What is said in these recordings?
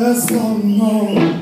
just one more.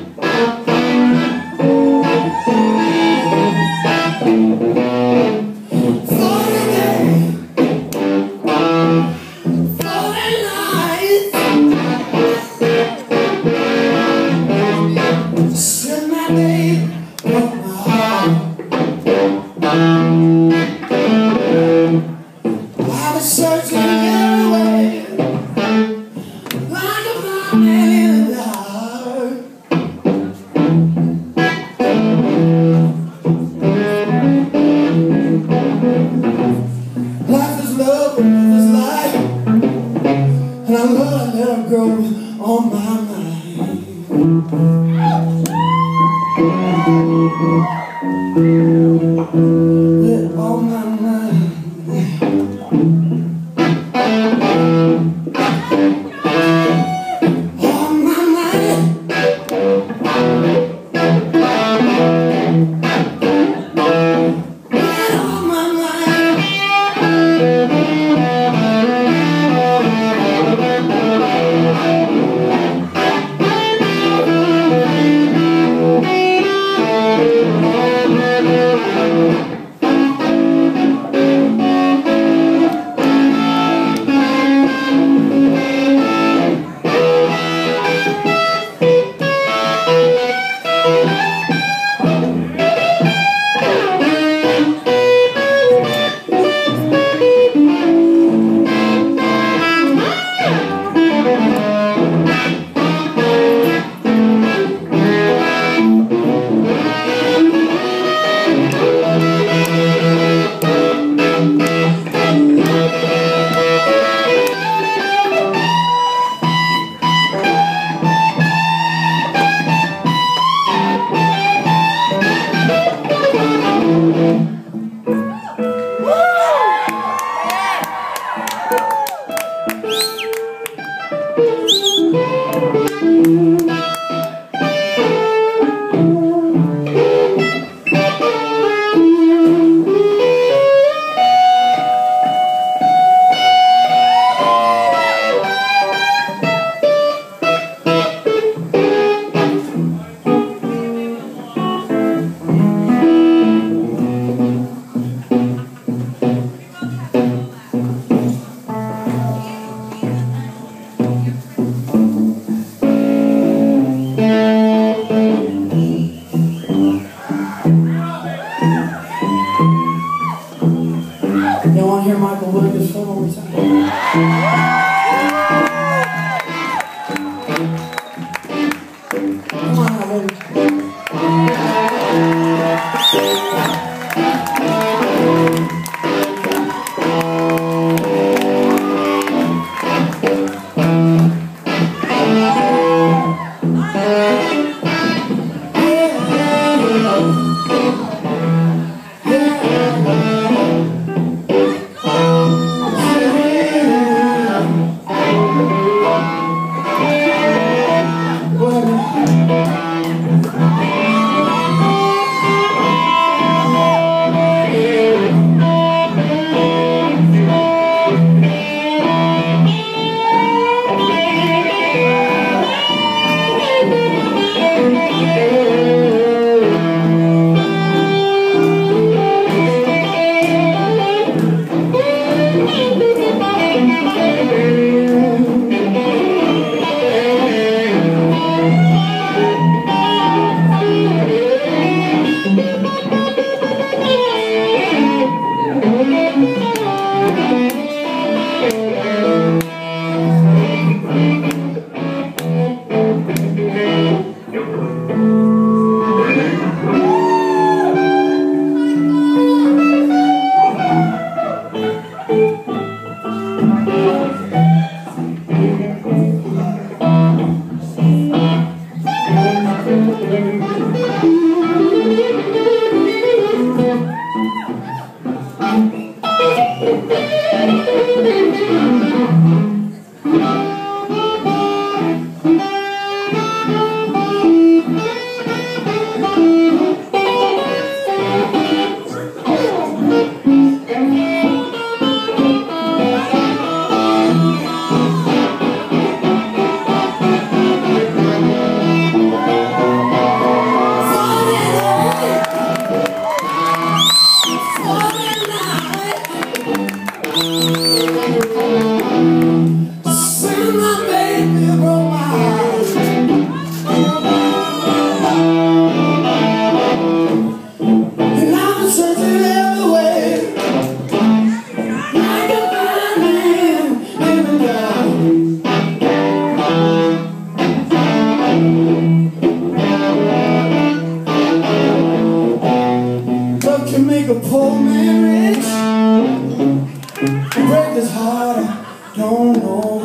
is hard, I don't know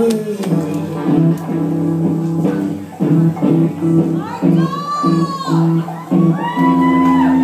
it.